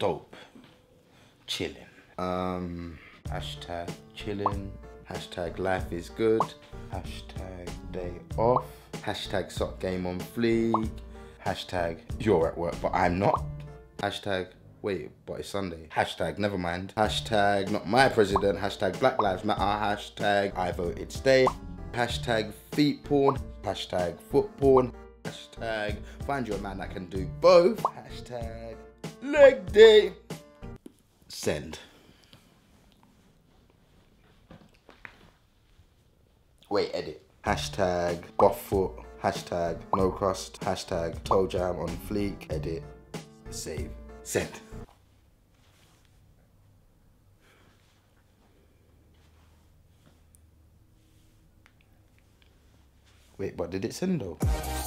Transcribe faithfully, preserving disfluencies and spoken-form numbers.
dope. Chilling. Um, hashtag chilling. Hashtag life is good. Hashtag day off. Hashtag sock game on fleek. Hashtag you're at work but I'm not. Hashtag wait but it's Sunday. Hashtag never mind. Hashtag not my president. Hashtag Black Lives Matter. Hashtag I voted stay. Hashtag feet porn. Hashtag foot porn. Hashtag find you a man that can do both. Hashtag leg day. Send. Wait, edit. Hashtag goth foot. Hashtag no crust. Hashtag toe jam on fleek. Edit. Save. Send. Wait, but did it send though?